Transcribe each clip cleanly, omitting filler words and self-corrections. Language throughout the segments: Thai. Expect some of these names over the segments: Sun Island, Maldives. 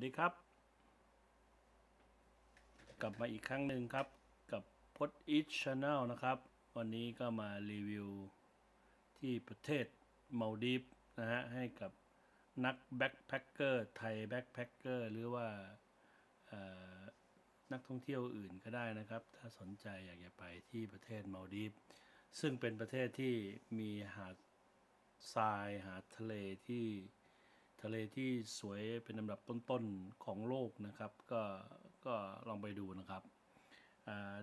วัสดีครับกลับมาอีกครั้งหนึ่งครับกับพดอิชชาแนลนะครับวันนี้ก็มารีวิวที่ประเทศมัลดีฟนะฮะให้กับนักแบ็คแพคเกอร์ไทยแบ็คแพคเกอร์หรือว่านักท่องเที่ยวอื่นก็ได้นะครับถ้าสนใจอยากจะไปที่ประเทศมัลดีฟซึ่งเป็นประเทศที่มีหาดทรายหาดทะเลที่สวยเป็นลำดับต้นๆของโลกนะครับก็ลองไปดูนะครับ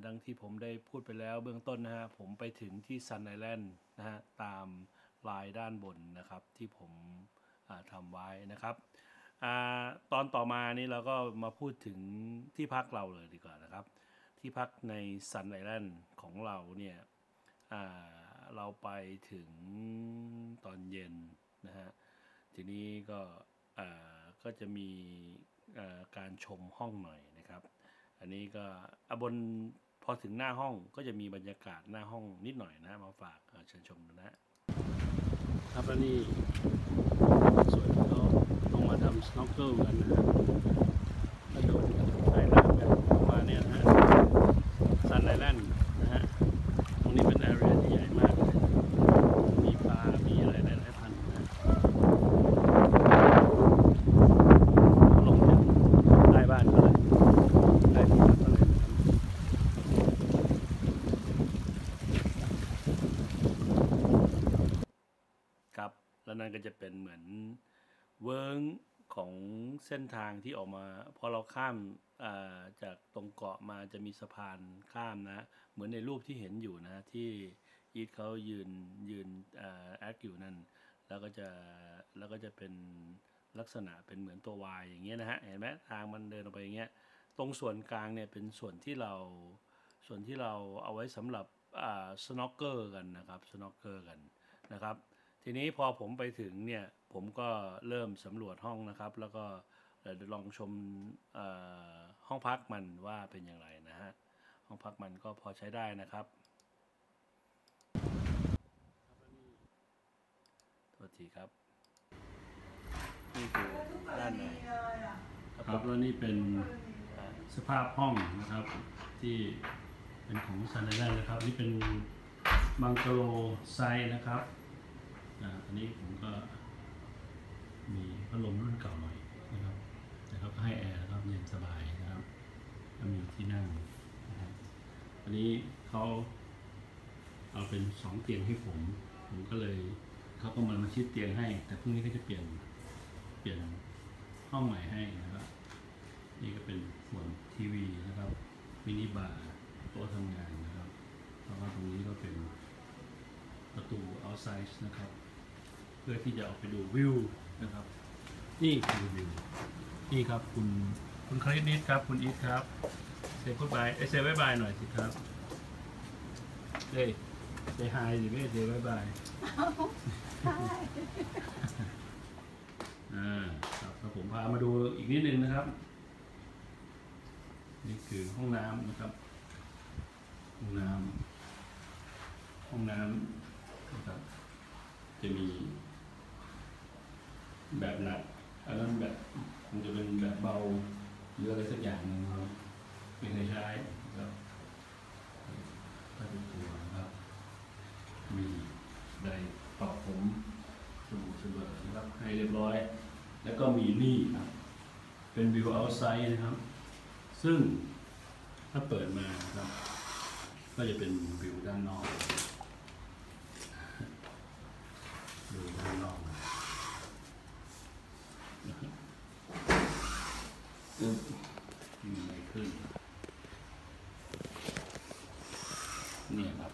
ดังที่ผมได้พูดไปแล้วเบื้องต้นนะฮะผมไปถึงที่ซันไอแลนด์นะฮะตามลายด้านบนนะครับที่ผมทำไว้นะครับตอนต่อมานี่เราก็มาพูดถึงที่พักเราเลยดีกว่านะครับที่พักในซันไอแลนด์ของเราเนี่ยเราไปถึงตอนเย็นนะฮะทีนี้ก็จะมีการชมห้องหน่อยนะครับอันนี้ก็บนพอถึงหน้าห้องก็จะมีบรรยากาศหน้าห้องนิดหน่อยนะมาฝากเชิญชมนะฮะครับแล้วนี่ส่วนก็ลงมาทำสโนว์เกิลกันนะฮะมาดูใต้น้ำกันมาเนี่ยนะฮะซันไอแลนด์นะฮะตรงนี้เป็นแอเรียที่ใหญ่มากมีปลามีอะไรหลายพันนะลงจากใต้บ้านก็เลยใต้ที่พักก็เลยครับแล้วนั่นก็จะเป็นเหมือนเวิ้งของเส้นทางที่ออกมาพอเราข้ามจากตรงเกาะมาจะมีสะพานข้ามนะเหมือนในรูปที่เห็นอยู่นะที่อีทเขายืนแอคอยู่นั่นแล้วก็จะเป็นลักษณะเป็นเหมือนตัววายอย่างเงี้ยนะฮะเห็นไหมทางมันเดินออกไปอย่างเงี้ยตรงส่วนกลางเนี่ยเป็นส่วนที่เราเอาไว้สำหรับสโนว์เกิลกันนะครับสโนว์เกิลกันนะครับทีนี้พอผมไปถึงเนี่ยผมก็เริ่มสำรวจห้องนะครับแล้วก็ลองชมห้องพักมันว่าเป็นอย่างไรนะฮะห้องพักมันก็พอใช้ได้นะครับสวัสดีครับนี่คือด้านในครับแล้วนี่เป็นสภาพห้องนะครับที่เป็นของซันไอแลนด์นะครับนี่เป็นบังกะโลไซส์นะครับอันนี้ผมก็มีพัดลมรุ่นเก่าหน่อยนะครับแต่เขาก็ให้แอร์นะครับเย็นสบายนะครับแล้วมีที่นั่งนะครับอันนี้เขาเอาเป็น2เตียงให้ผมก็เลยเขาก็มาชิดเตียงให้แต่พรุ่งนี้ก็จะเปลี่ยนห้องใหม่ให้นะครับนี่ก็เป็นส่วนทีวีนะครับมินิบาร์โต๊ะทำงานนะครับแล้วก็ตรงนี้ก็เป็นประตู outside นะครับเพื่อที่จะออกไปดูวิวนะครับนี่คือวิวนี่ครับคุณคลินิสครับคุณอีทครับเซฟบายเซฟบายหน่อยสิครับเฮ้ยเซฟไฮสิไม่เซฟบายครับผมพามาดูอีกนิดนึงนะครับนี่คือห้องน้ำนะครับห้องน้ำนะครับจะมีแบบหนักอันนั้นแบบคงจะเป็นแบบเบาหรืออะไรสักอย่างนึงครับเป็นในใช้ครับถ้าเป็นตัวนะครับมีไดปอกผมสบู่เสมอนะครับให้เรียบร้อยแล้วก็มีนี่ครับเป็นวิวเอาท์ไซด์นะครับซึ่งถ้าเปิดมาครับก็จะเป็นวิวด้านนอกดูด้านนอกมีอะไรขึ้นเนี่ยครับ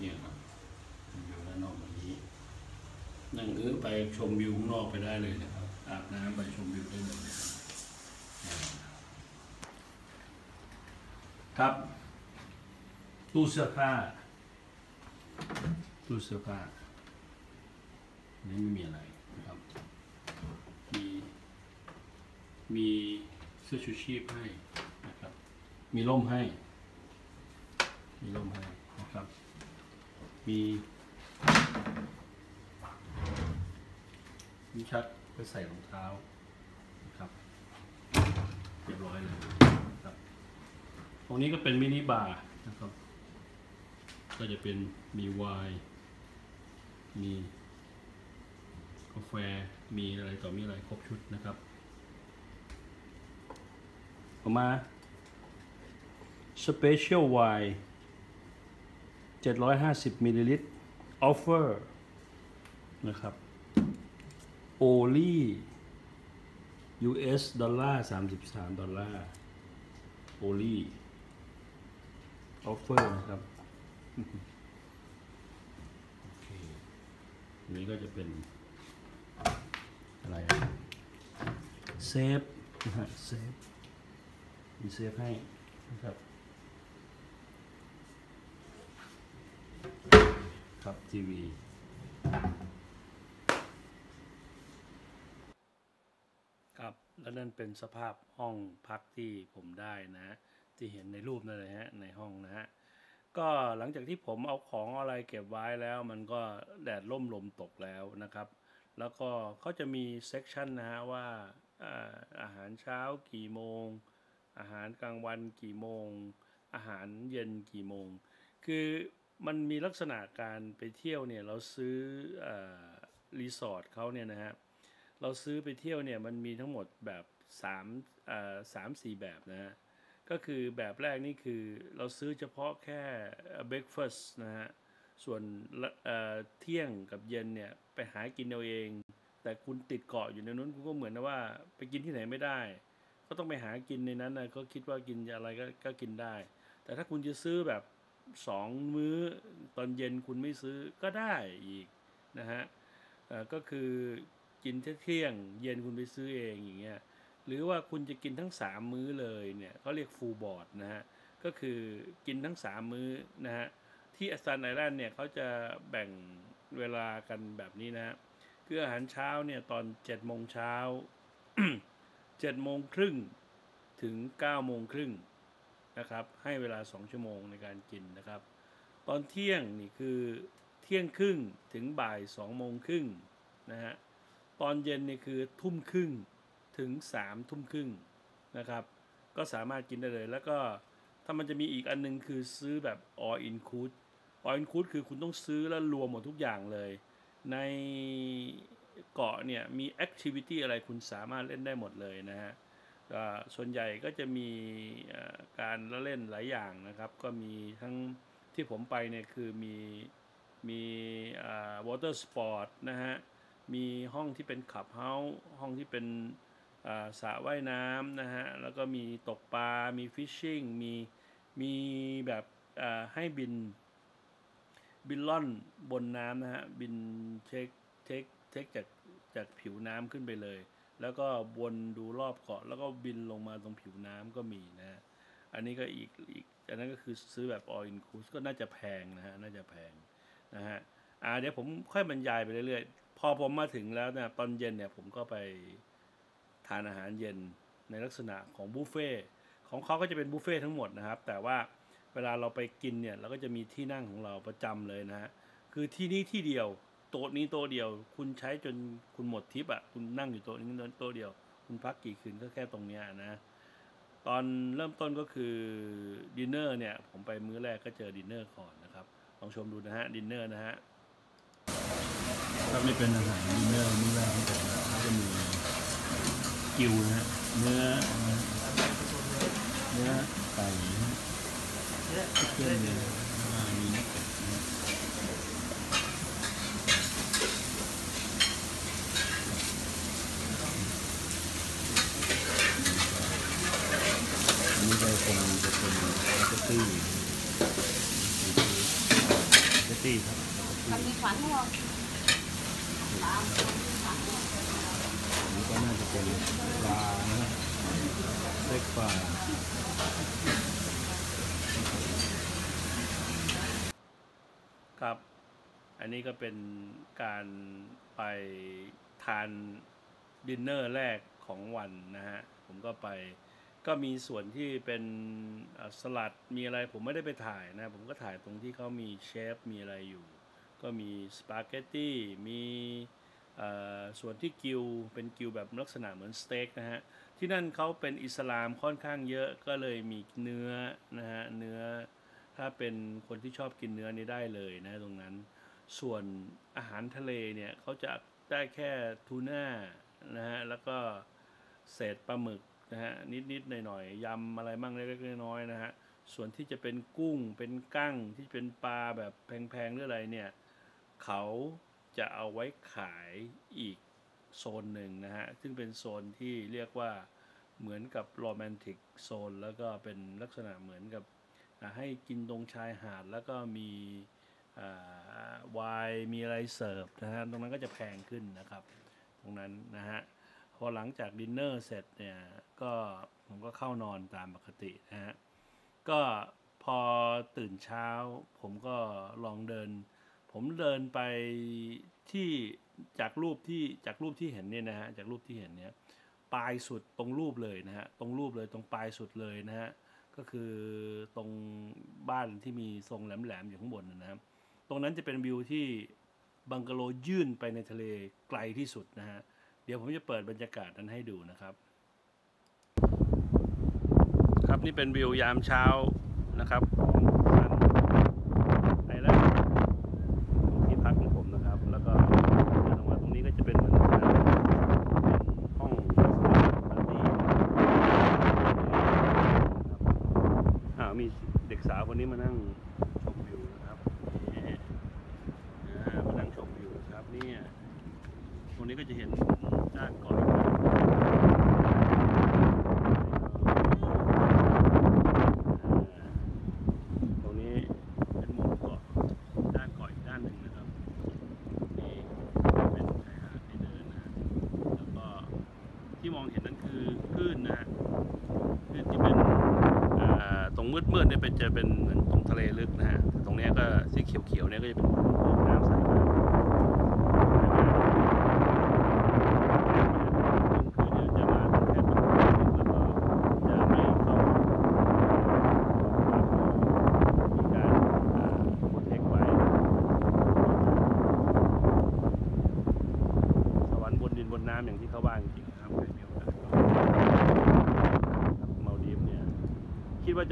อยู่ด้านนอกแบบนี้นั่งคือไปชมวิวข้างนอกไปได้เลยนะครับอาบน้ำไปชมวิวได้เลยครับตู้เสื้อผ้านี่ไม่มีอะไรนะครับมีเสื้อชูชีพให้นะครับมีร่มให้นะครับมีชัก ไปใส่รองเท้านะครับเรียบร้อยเลยครับตรงนี้ก็เป็นมินิบาร์นะครับก็จะเป็นมีไวน์มีกาแฟมีอะไรต่อมีอะไรครบชุดนะครับออกมา Special Wine 750 มิลลิลิตร Offer นะครับ Only US ดอลลาร์33 ดอลลาร์ Only Offer นะครับ okay. นี่ก็จะเป็นอะไรเซฟนะฮะเซฟมีเซฟให้นะครับครับทีวีครับและนั่นเป็นสภาพห้องพักที่ผมได้นะที่เห็นในรูปนั่นเลยฮะในห้องนะฮะก็หลังจากที่ผมเอาของอะไรเก็บไว้แล้วมันก็แดดร่มลมตกแล้วนะครับแล้วก็เขาจะมีเซกชันนะฮะว่าอาหารเช้ากี่โมงอาหารกลางวันกี่โมงอาหารเย็นกี่โมงคือมันมีลักษณะการไปเที่ยวเนี่ยเราซื้อรีสอร์ทเขาเนี่ยนะฮะเราซื้อไปเที่ยวเนี่ยมันมีทั้งหมดแบบ3-4แบบนะฮะก็คือแบบแรกนี่คือเราซื้อเฉพาะแค่เบรคฟาสต์นะฮะส่วนเที่ยงกับเย็นเนี่ยไปหากินเอาเองแต่คุณติดเกาะอยู่ในนั้นคุณก็เหมือนนะว่าไปกินที่ไหนไม่ได้ก็ต้องไปหากินในนั้นนะก็คิดว่ากินอะไรก็กินได้แต่ถ้าคุณจะซื้อแบบ2มื้อตอนเย็นคุณไม่ซื้อก็ได้อีกนะฮะก็คือกินเที่ยงเย็นคุณไปซื้อเองอย่างเงี้ยหรือว่าคุณจะกินทั้ง3มื้อเลยเนี่ยเขาเรียกฟูลบอร์ดนะฮะก็คือกินทั้ง3มื้อนะฮะที่อัสซันไอแลนด์เนี่ยเขาจะแบ่งเวลากันแบบนี้นะฮะคืออาหารเช้าเนี่ยตอน7โมงเช้า 7โมงครึ่งถึง9โมงครึ่งนะครับให้เวลา2ชั่วโมงในการกินนะครับตอนเที่ยงนี่คือเที่ยงครึ่งถึงบ่าย2โมงครึ่งนะฮะตอนเย็นนี่คือทุ่มครึ่งถึง3ทุ่มครึ่งนะครับก็สามารถกินได้เลยแล้วก็ถ้ามันจะมีอีกอันนึงคือซื้อแบบ all include all include คือคุณต้องซื้อแล้วรวมหมดทุกอย่างเลยในเกาะเนี่ยมี activity อะไรคุณสามารถเล่นได้หมดเลยนะฮะส่วนใหญ่ก็จะมีการละเล่นหลายอย่างนะครับก็มีทั้งที่ผมไปเนี่ยคือมีwater sport นะฮะมีห้องที่เป็นคลับเฮาส์ห้องที่เป็นสระว่ายน้ำนะฮะแล้วก็มีตกปลามีฟิชชิ่งมีแบบให้บินล่อนบนน้ำนะฮะบินเทคจากผิวน้ำขึ้นไปเลยแล้วก็วนดูรอบเกาะแล้วก็บินลงมาตรงผิวน้ำก็มีนะฮะอันนี้ก็อีกอันนั้นก็คือซื้อแบบ all inclusive ก็น่าจะแพงนะฮะน่าจะแพงนะฮะเดี๋ยวผมค่อยบรรยายไปเรื่อยๆพอผมมาถึงแล้วเนี่ยตอนเย็นเนี่ยผมก็ไปทานอาหารเย็นในลักษณะของบุฟเฟ่ของเขาก็จะเป็นบุฟเฟ่ทั้งหมดนะครับแต่ว่าเวลาเราไปกินเนี่ยเราก็จะมีที่นั่งของเราประจำเลยนะฮะคือที่นี่ที่เดียวโต๊ะนี้โต๊ะเดียวคุณใช้จนคุณหมดทิปอ่ะคุณนั่งอยู่โต๊ะนี้โต๊ะเดียวคุณพักกี่คืนก็แค่ตรงเนี้ยนะตอนเริ่มต้นก็คือดินเนอร์เนี่ยผมไปมื้อแรกก็เจอดินเนอร์ก่อนนะครับลองชมดูนะฮะดินเนอร์นะฮะถ้าไม่เป็นอาหารดินเนอร์มื้อแรกของผมจะมีกิวนะฮะเนื้อไก่เครื่องเนื้อมีนักเก็ตนี่เราคงจะเป็นสเตตี้ครับมันมีขวานให้เรานี่ก็น่าจะเป็นปลานะเล็กปลาครับอันนี้ก็เป็นการไปทานดินเนอร์แรกของวันนะฮะผมก็ไปก็มีส่วนที่เป็นสลัดมีอะไรผมไม่ได้ไปถ่ายนะผมก็ถ่ายตรงที่เขามีเชฟมีอะไรอยู่ก็มีสปาเกตตี้มี ส่วนที่กิลเป็นกิลแบบลักษณะเหมือนสเต็กนะฮะที่นั่นเขาเป็นอิสลามค่อนข้างเยอะก็เลยมีเนื้อนะฮะเนื้อถ้าเป็นคนที่ชอบกินเนื้อนี่ได้เลยนะตรงนั้นส่วนอาหารทะเลเนี่ยเขาจะได้แค่ทูน่านะฮะแล้วก็เศษปลาหมึกนะฮะนิดๆหน่อยๆยำอะไรบ้างเล็กๆน้อยๆนะฮะส่วนที่จะเป็นกุ้งเป็นกั้งที่เป็นปลาแบบแพงๆหรืออะไรเนี่ยเขาจะเอาไว้ขายอีกโซนหนึ่งนะฮะซึ่งเป็นโซนที่เรียกว่าเหมือนกับโรแมนติกโซนแล้วก็เป็นลักษณะเหมือนกับให้กินตรงชายหาดแล้วก็มีไวน์มีอะไรเสิร์ฟนะฮะตรงนั้นก็จะแพงขึ้นนะครับตรงนั้นนะฮะพอหลังจากดินเนอร์เสร็จเนี่ยก็ผมก็เข้านอนตามปกตินะฮะก็พอตื่นเช้าผมก็ลองเดินผมเดินไปที่จากรูปที่เห็นเนี่ยนะฮะจากรูปที่เห็นเนี่ยปลายสุดตรงรูปเลยนะฮะตรงรูปเลยตรงปลายสุดเลยนะฮะก็คือตรงบ้านที่มีทรงแหลมๆอยู่ข้างบนนะครับตรงนั้นจะเป็นวิวที่บังกะโลยื่นไปในทะเลไกลที่สุดนะฮะเดี๋ยวผมจะเปิดบรรยากาศนั้นให้ดูนะครับครับนี่เป็นวิวยามเช้านะครับในแรกที่พักของผมนะครับแล้วก็ตรงนี้ก็จะเป็นเหมือนห้องปาร์ตี้มีเด็กสาวคนนี้มานั่งชมวิวนะครับมานั่งชมวิวครับนี่ตรงนี้ก็จะเห็นด้านก่อนมืดๆเนี่ยเป็นจะเป็นเหมือนตรงทะเลลึกนะฮะตรงนี้ก็สีเขียวๆเนี่ยก็จะเป็นน้ำใสมาก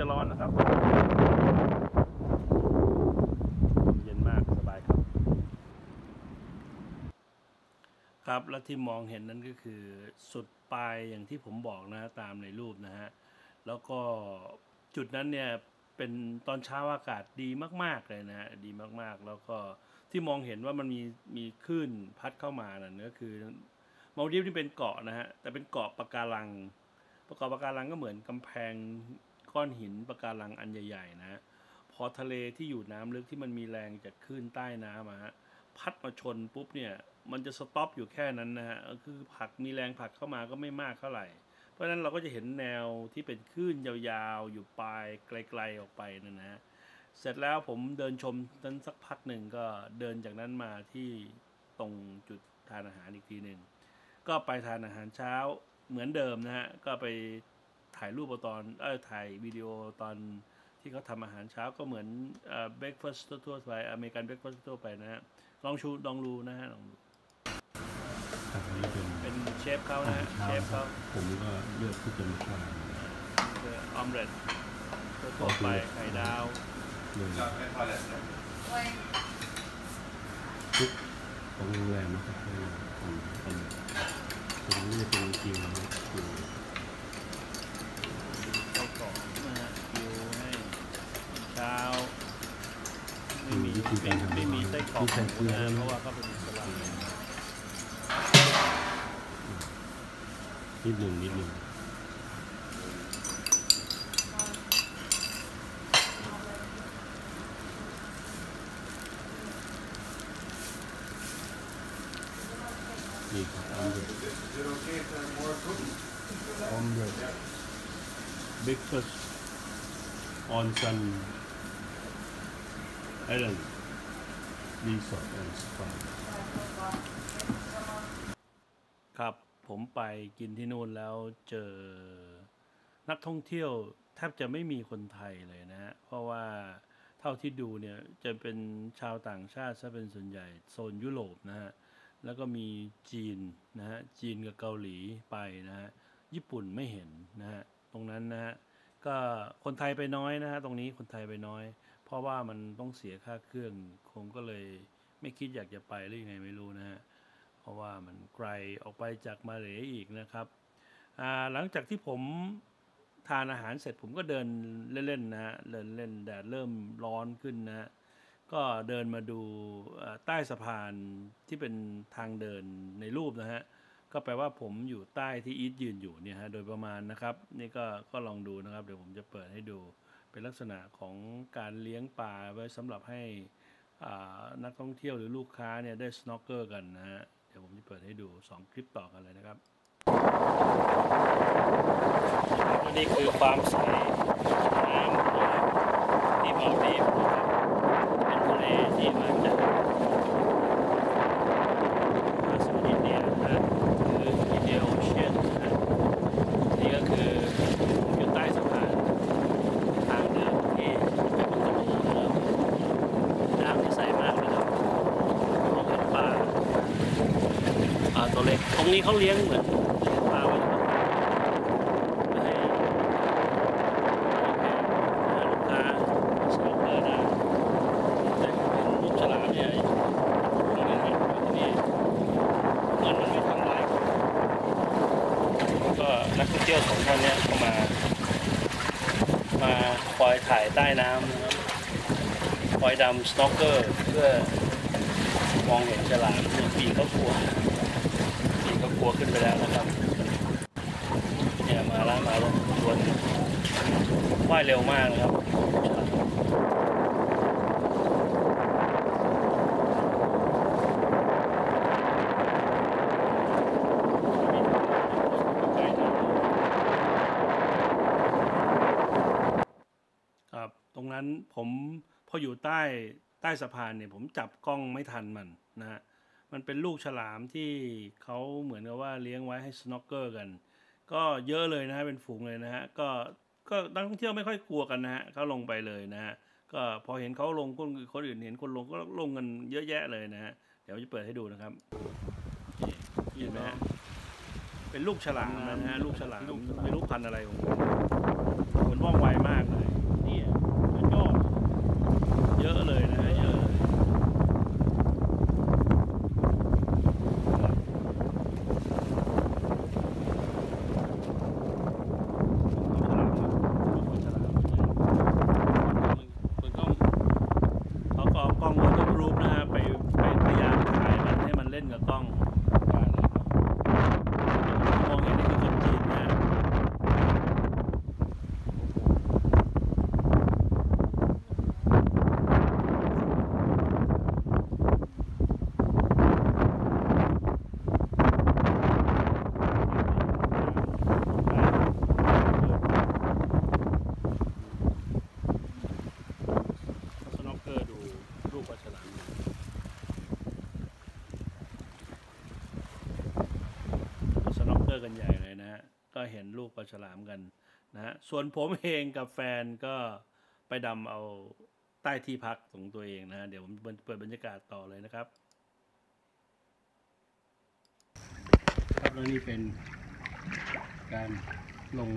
จะร้อนนะครับเย็นมากสบายครับครับและที่มองเห็นนั้นก็คือสุดปลายอย่างที่ผมบอกนะตามในรูปนะฮะแล้วก็จุดนั้นเนี่ยเป็นตอนเช้าอากาศดีมากๆเลยนะฮะดีมากๆแล้วก็ที่มองเห็นว่ามันมีคลื่นพัดเข้ามานั่นก็คือมาลดีฟนี่เป็นเกาะนะฮะแต่เป็นเกาะปะการังก็เหมือนกำแพงก้อนหินปะการังอันใหญ่ๆนะพอทะเลที่อยู่น้ำลึกที่มันมีแรงจากคลื่นใต้น้ำฮะพัดมาชนปุ๊บเนี่ยมันจะสต็อปอยู่แค่นั้นนะฮะคือผักมีแรงผักเข้ามาก็ไม่มากเท่าไหร่เพราะฉะนั้นเราก็จะเห็นแนวที่เป็นคลื่นยาวๆอยู่ปลายไกลๆออกไปนั่นนะเสร็จแล้วผมเดินชมนั้นสักพักหนึ่งก็เดินจากนั้นมาที่ตรงจุดทานอาหารอีกทีหนึ่งก็ไปทานอาหารเช้าเหมือนเดิมนะฮะก็ไปถ่ายรูปตอนถ่ายวิดีโอตอนที่เขาทำอาหารเช้าก็เหมือนเบรคฟาสต์ทั่วไปอเมริกันเบรคฟาสต์ทั่วไปนะฮะลองดูนะฮะลองดูเป็นเชฟเขานะฮะเชฟเขาผมก็เลือกที่จะมาทานออมเล็ตทั่วไปไข่ดาวทุกโรงแรมนะครับผมเลือกเป็นคิวนะครับไม่มีไส้กรอกนะเพราะว่าก็เป็นสลัดนิดหนึ่งนี่ครับออมเบรด breakfast on Sun Islandครับผมไปกินที่นู่นแล้วเจอนักท่องเที่ยวแทบจะไม่มีคนไทยเลยนะฮะเพราะว่าเท่าที่ดูเนี่ยจะเป็นชาวต่างชาติซะเป็นส่วนใหญ่โซนยุโรปนะฮะ แล้วก็มีจีนนะฮะจีนกับเกาหลีไปนะฮะญี่ปุ่นไม่เห็นนะฮะตรงนั้นนะฮะก็คนไทยไปน้อยนะฮะตรงนี้คนไทยไปน้อยเพราะว่ามันต้องเสียค่าเครื่องคงก็เลยไม่คิดอยากจะไปหรือยังไงไม่รู้นะฮะเพราะว่ามันไกลออกไปจากมาเลย์อีกนะครับหลังจากที่ผมทานอาหารเสร็จผมก็เดินเล่นๆนะฮะเดินเล่นแดดเริ่มร้อนขึ้นนะฮะก็เดินมาดูใต้สะพานที่เป็นทางเดินในรูปนะฮะก็แปลว่าผมอยู่ใต้ที่อีทยืนอยู่เนี่ยฮะโดยประมาณนะครับนี่ก็ลองดูนะครับเดี๋ยวผมจะเปิดให้ดูเป็นลักษณะของการเลี้ยงปลาไว้สำหรับให้นักท่องเที่ยวหรือลูกค้าเนี่ยได้สโนว์เกอร์กันนะฮะเดี๋ยวผมจะเปิดให้ดู2คลิปต่อกันเลยนะครับนี่คือความใสน้ำที่เมาดีเป็นทะเลที่มาจากมาสมุทรอินเดียนะคืออินเดียโอเชียนนะนี่ก็คืออยู่ใต้สะพานทางเดินที่เป็นประตูน้ำที่ใสมากนะครับมองเห็นปลาตัวเล็กตรงนี้เขาเลี้ยงเหมือนปลาไว้เที่ยวของท่านเนี่ยก็มาคอยถ่ายใต้น้ำนะครับคอยดำสโนว์เกอร์เพื่อมองเห็นฉลามเนี่ยปีกเขากลัวขึ้นไปแล้วนะครับเนี่ยมาแล้วตัวนี้ว่ายเร็วมากนะครับผมพออยู่ใต้สะพานเนี่ยผมจับกล้องไม่ทันมันนะฮะมันเป็นลูกฉลามที่เขาเหมือนกับว่าเลี้ยงไว้ให้สโนว์เกอร์กันก็เยอะเลยนะฮะเป็นฝูงเลยนะฮะก็นักท่องเที่ยวไม่ค่อยกลัวกันนะฮะเขาลงไปเลยนะฮะก็พอเห็นเขาลงคนอื่นเห็นคนลงก็ลงกันเยอะแยะเลยนะฮะเดี๋ยวจะเปิดให้ดูนะครับเห็นไหมฮะเป็นลูกฉลามนะฮะลูกฉลามไม่รู้พันธุ์อะไรของมันว่องไวมากเลยเยอะเลยนะเยอะเลยเขาก็เอากล้องรูปนะฮะไปพยายามถ่ายมันให้มันเล่นกับกล้องกันใหญ่เลยนะฮะก็เห็นลูกปลาฉลามกันนะฮะส่วนผมเองกับแฟนก็ไปดำเอาใต้ที่พักของตัวเองนะเดี๋ยวผมเปิดบรรยากาศต่อเลยนะครับครับแล้วนี่เป็นการลง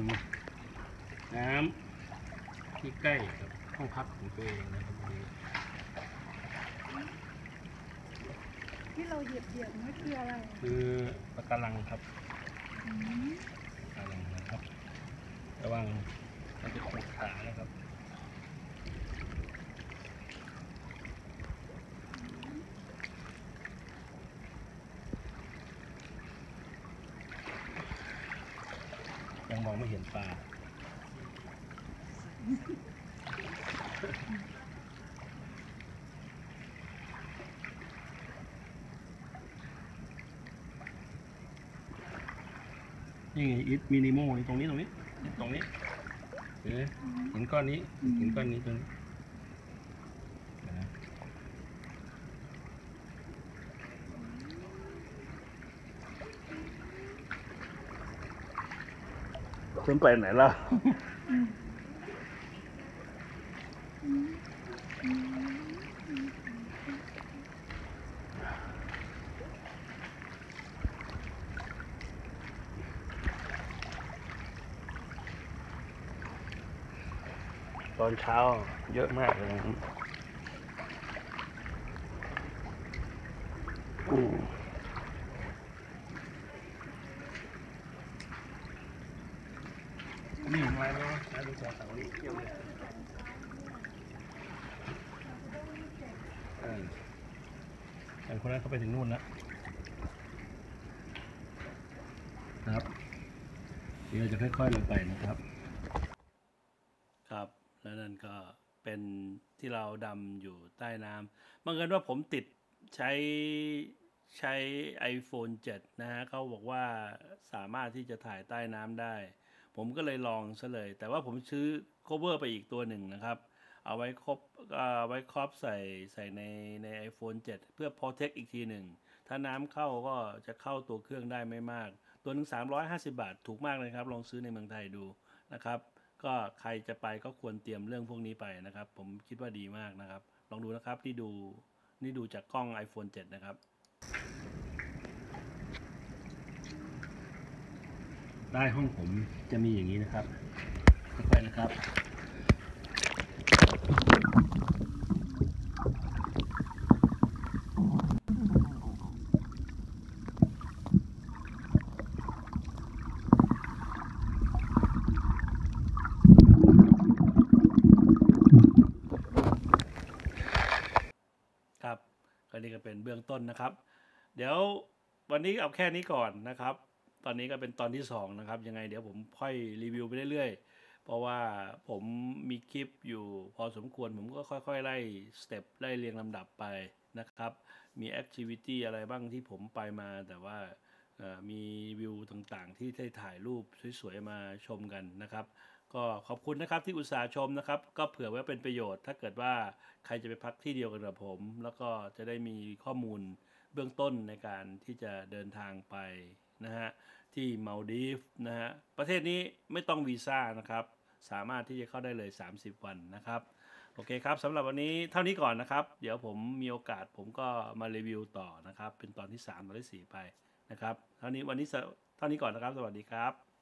น้ำที่ใกล้กับห้องพักของตัวเองนะครับที่เราเหยียบนี่คืออะไรคือปะการังครับนะครับระวังมันจะขูดขานะครับยังมองไม่เห็นปลานี่ไงอิทมินิโมตรงนี้เห็นก้อนนี้ตรงนี้ขึ้นไปไหนล่ะ อนเช้าเยอะมากเลยนี่ทำไมเนาะใช้ดูจอเสานี่เที่ยวเลยแต่คนนั้นเขาไปถึงนู่นแล้วครับเดี๋ยวจะค่อยๆลงไปนะครับครับและนั่นก็เป็นที่เราดำอยู่ใต้น้ำบังเอิญว่าผมติดใช้ iPhone 7 นะฮะเขาบอกว่าสามารถที่จะถ่ายใต้น้ำได้ผมก็เลยลองซะเลยแต่ว่าผมซื้อ cover ไปอีกตัวหนึ่งนะครับเอาไว้ครอบใส่ใน iPhone 7 เพื่อ protect อีกทีหนึ่งถ้าน้ำเข้าก็จะเข้าตัวเครื่องได้ไม่มากตัวนึง350 บาทถูกมากเลยครับลองซื้อในเมืองไทยดูนะครับก็ใครจะไปก็ควรเตรียมเรื่องพวกนี้ไปนะครับผมคิดว่าดีมากนะครับลองดูนะครับนี่ดูจากกล้อง iPhone 7 นะครับใต้ห้องผมจะมีอย่างนี้นะครับค่อยๆนะครับครับก็นี่ก็เป็นเบื้องต้นนะครับเดี๋ยววันนี้เอาแค่นี้ก่อนนะครับตอนนี้ก็เป็นตอนที่2นะครับยังไงเดี๋ยวผมค่อยรีวิวไปเรื่อยๆเพราะว่าผมมีคลิปอยู่พอสมควรผมก็ค่อยๆไล่สเต็ปไล่เรียงลำดับไปนะครับมีแอคทิวิตี้อะไรบ้างที่ผมไปมาแต่ว่ามีวิวต่างๆที่ได้ถ่ายรูปสวยๆมาชมกันนะครับก็ขอบคุณนะครับที่อุตส่าห์ชมนะครับก็เผื่อว่าเป็นประโยชน์ถ้าเกิดว่าใครจะไปพักที่เดียวกันกับผมแล้วก็จะได้มีข้อมูลเบื้องต้นในการที่จะเดินทางไปนะฮะที่มาลดีฟนะฮะประเทศนี้ไม่ต้องวีซ่านะครับสามารถที่จะเข้าได้เลย30 วันนะครับโอเคครับสำหรับวันนี้เท่านี้ก่อนนะครับเดี๋ยวผมมีโอกาสผมก็มารีวิวต่อนะครับเป็นตอนที่ 3 ตอนที่ 4 ไปนะครับเท่านี้วันนี้เท่านี้ก่อนนะครับสวัสดีครับ